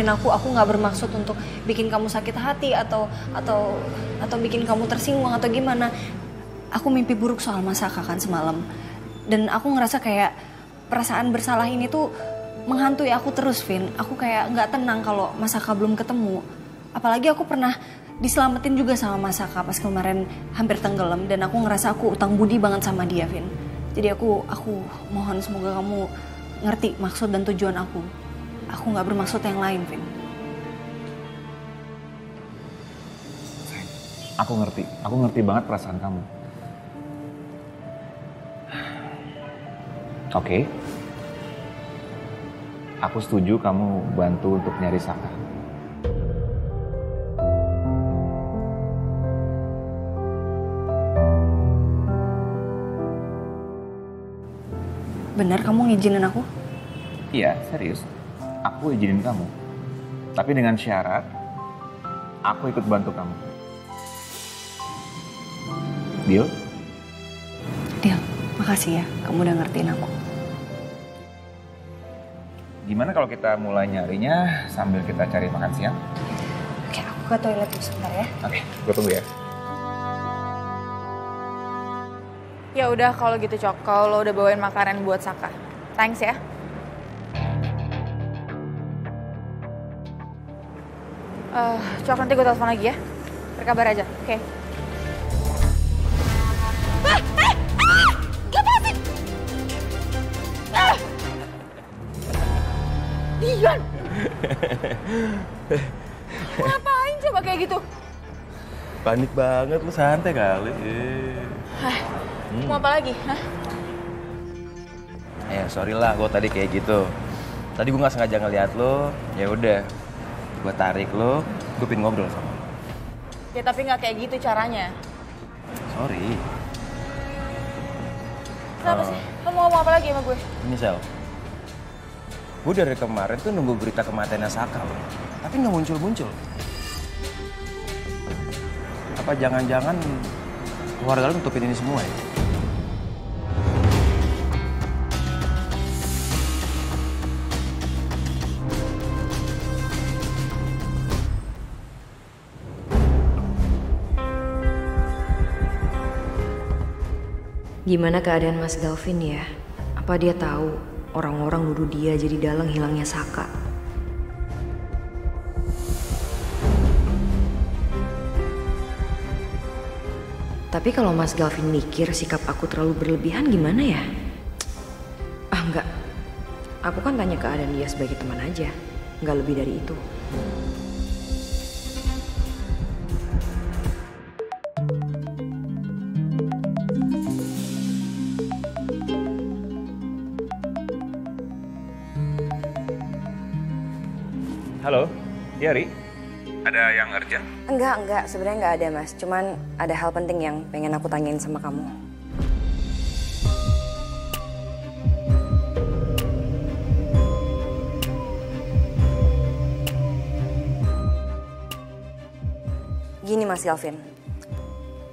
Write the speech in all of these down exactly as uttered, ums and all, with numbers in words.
maafin aku, aku nggak bermaksud untuk bikin kamu sakit hati atau atau atau bikin kamu tersinggung atau gimana. Aku mimpi buruk soal Mas Saka kan semalam, dan aku ngerasa kayak perasaan bersalah ini tuh menghantui aku terus, Vin. Aku kayak nggak tenang kalau Mas Saka belum ketemu. Apalagi aku pernah diselamatin juga sama Mas Saka pas kemarin hampir tenggelam, dan aku ngerasa aku utang budi banget sama dia, Vin. Jadi aku aku mohon semoga kamu ngerti maksud dan tujuan aku. Aku nggak bermaksud yang lain, Vin. Sayang, aku ngerti. Aku ngerti banget perasaan kamu. Oke. Okay. Aku setuju kamu bantu untuk nyari Saka. Benar kamu ngizinin aku? Iya, serius. Aku izinin kamu. Tapi dengan syarat, aku ikut bantu kamu. Deal? Deal. Makasih ya, kamu udah ngertiin aku. Gimana kalau kita mulai nyarinya sambil kita cari makan siang? Oke, aku ke toilet dulu sebentar ya. Oke, gue tunggu ya. Ya udah kalau gitu Cok, kalau lo udah bawain makanan buat Saka. Thanks ya. Uh, Cok, nanti gue telepon lagi ya. Berkabar aja, oke. Okay. Ah, ah, ah, lepasin! Ah. Dion! Ngapain coba kayak gitu? Panik banget, lu santai kali. Ah. Hmm. Mau apa lagi? Hah? Eh, sorry lah, gue tadi kayak gitu. Tadi gue nggak sengaja ngeliat lo, ya udah, gue tarik lo, gue pin ngobrol sama lo. Ya tapi nggak kayak gitu caranya. Sorry. Kenapa sih? Lo mau ngomong apa lagi sama gue? Ini Sel, gue dari kemarin tuh nunggu berita kematiannya Saka lo, tapi nggak muncul-muncul. Apa jangan-jangan keluarga lo nutupin ini semua ya? Gimana keadaan Mas Galvin ya? Apa dia tahu orang-orang nuduh dia jadi dalang hilangnya Saka? Tapi kalau Mas Galvin mikir sikap aku terlalu berlebihan gimana ya? Ah enggak, aku kan tanya keadaan dia sebagai teman aja, nggak lebih dari itu. Halo, Yari? Ada yang urgent? Enggak, enggak. Sebenarnya enggak ada, Mas. Cuman ada hal penting yang pengen aku tanyain sama kamu. Gini, Mas Galvin.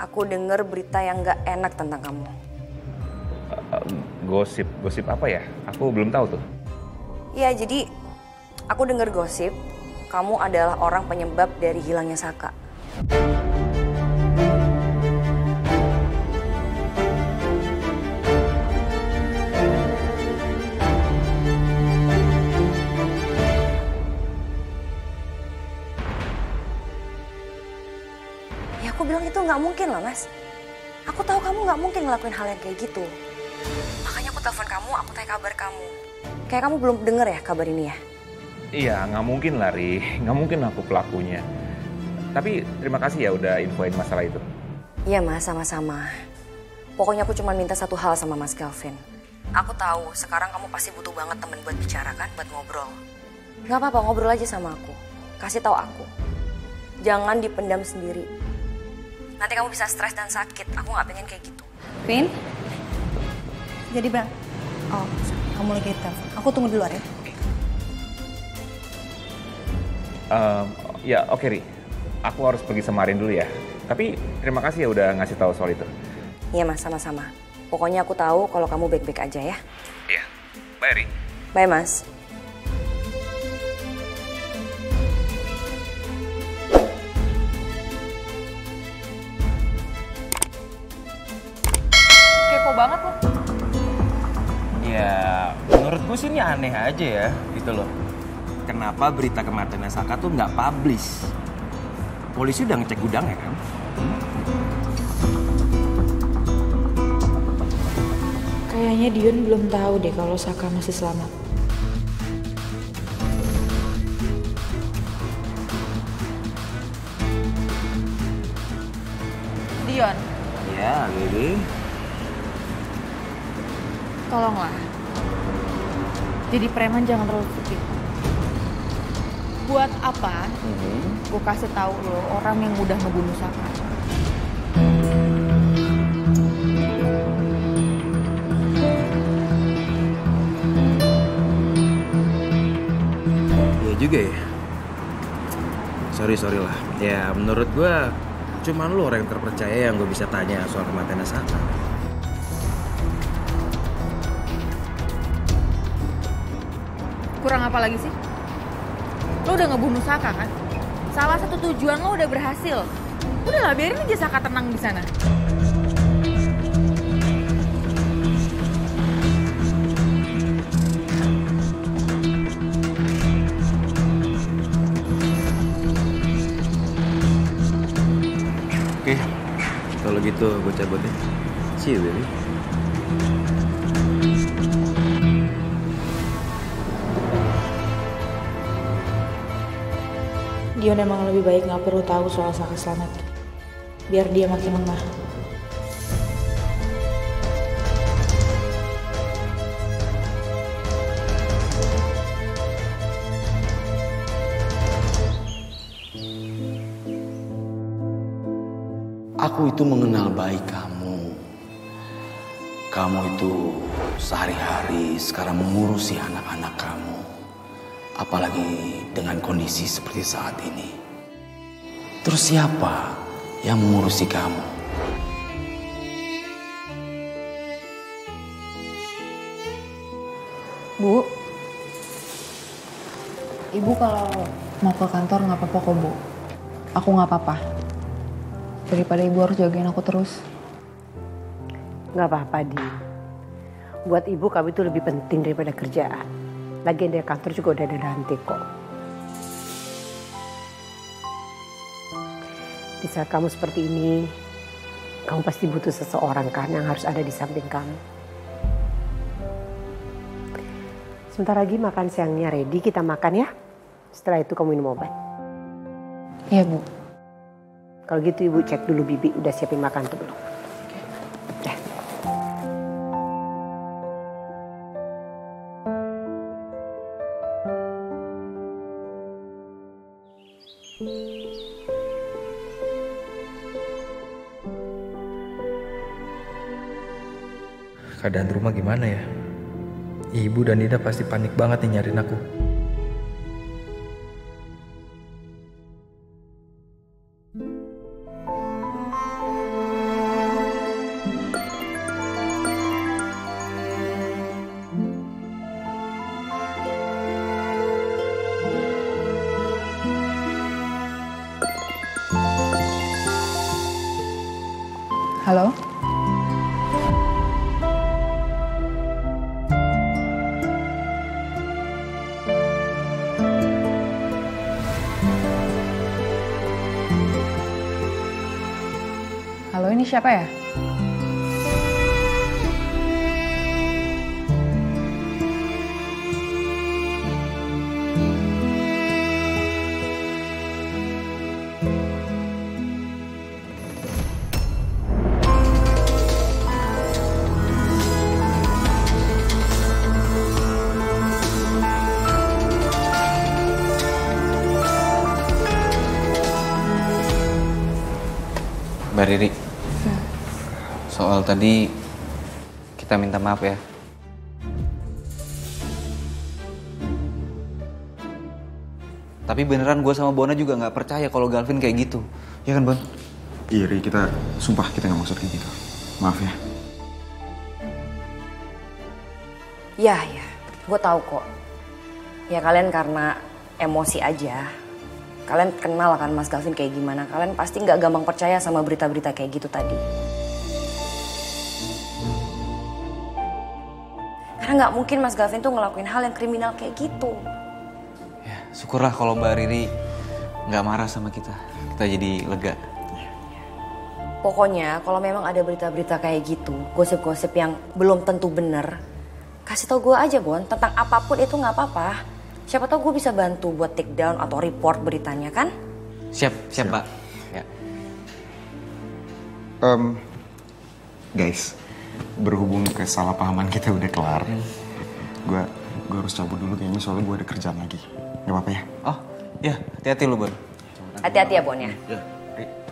Aku dengar berita yang enggak enak tentang kamu. Uh, gosip? Gosip apa ya? Aku belum tahu tuh. Iya, jadi... Aku dengar gosip, kamu adalah orang penyebab dari hilangnya Saka. Ya aku bilang itu nggak mungkin lah, Mas. Aku tahu kamu nggak mungkin ngelakuin hal yang kayak gitu. Makanya aku telepon kamu, aku tanya kabar kamu. Kayak kamu belum dengar ya kabar ini ya? Iya, nggak mungkin lari, nggak mungkin aku pelakunya. Tapi terima kasih ya udah infoin masalah itu. Iya Mas, sama-sama. Pokoknya aku cuma minta satu hal sama Mas Galvin. Aku tahu sekarang kamu pasti butuh banget temen buat bicara kan, buat ngobrol. Nggak apa-apa, ngobrol aja sama aku. Kasih tahu aku. Jangan dipendam sendiri. Nanti kamu bisa stres dan sakit. Aku nggak pengen kayak gitu. Vin, jadi bang. Oh, kamu lagi telepon. Aku tunggu di luar ya. Um, ya oke okay, Ri, aku harus pergi sama Arin dulu ya. Tapi terima kasih ya udah ngasih tahu soal itu. Iya Mas, sama-sama. Pokoknya aku tahu kalau kamu baik-baik aja ya. Iya, bye Ri. Bye Mas. Kepo banget lo. Ya, menurut gue sih ini aneh aja ya, gitu loh. Kenapa berita kematiannya Saka tuh nggak publish? Polisi udah ngecek gudangnya kan? Hmm? Kayaknya Dion belum tahu deh kalau Saka masih selamat. Dion. Ya, Lili. Tolonglah. Jadi preman jangan terlalu putih. Buat apa? Mm-hmm. Gue kasih tahu lo orang yang udah ngebunuh Saka. Iya juga ya. Sorry sorry lah. Ya menurut gue cuman lo orang yang terpercaya yang gue bisa tanya soal kematian Saka. Kurang apa lagi sih? Lo udah ngebunuh Saka kan? Salah satu tujuan lo udah berhasil. Udah lah, biarin aja Saka tenang di sana. Oke, kalau gitu gue cabut ya. See you, baby. Dion emang lebih baik nggak perlu tahu soal Saka selamat, biar dia makin lemah. Aku itu mengenal baik kamu. Kamu itu sehari-hari sekarang mengurusi anak-anak kamu. Apalagi dengan kondisi seperti saat ini. Terus siapa yang mengurusi kamu? Bu, Ibu kalau mau ke kantor nggak apa-apa kok, Bu. Aku nggak apa-apa. Daripada Ibu harus jagain aku terus. Nggak apa-apa, Di. Buat Ibu kamu itu lebih penting daripada kerjaan. Lagian dari kantor juga udah ada nanti kok. Di saat kamu seperti ini, kamu pasti butuh seseorang kan yang harus ada di samping kamu. Sebentar lagi makan siangnya ready, kita makan ya. Setelah itu kamu minum obat. Iya, Bu. Kalau gitu Ibu cek dulu Bibi udah siapin makan tuh belum. Keadaan rumah gimana ya? Ibu dan Nida pasti panik banget nih nyariin aku. Halo? Halo, ini siapa ya? Mbak Riri, hmm. soal tadi kita minta maaf ya. Tapi beneran gue sama Bona juga nggak percaya kalau Galvin kayak gitu, ya kan Bon? Iya Riri, kita sumpah kita nggak maksud kayak gitu. Maaf ya. Ya ya, gue tahu kok. Ya kalian karena emosi aja. Kalian kenal kan Mas Galvin kayak gimana? Kalian pasti nggak gampang percaya sama berita-berita kayak gitu tadi. Karena nggak mungkin Mas Galvin tuh ngelakuin hal yang kriminal kayak gitu. Ya, syukurlah kalau Mbak Riri nggak marah sama kita. Kita jadi lega. Pokoknya kalau memang ada berita-berita kayak gitu, gosip-gosip yang belum tentu bener, kasih tau gue aja, Bon. Tentang apapun itu nggak apa-apa. Siapa tau gue bisa bantu buat take down atau report beritanya, kan? Siap, siap, Pak. Ya. Um, guys, berhubung kesalahpahaman kita udah kelar, gue gue harus cabut dulu kayaknya soalnya gue ada kerjaan lagi. Gak apa-apa ya? Oh, ya. Hati-hati lu, Bon. Hati-hati ya, Bon ya. Ya.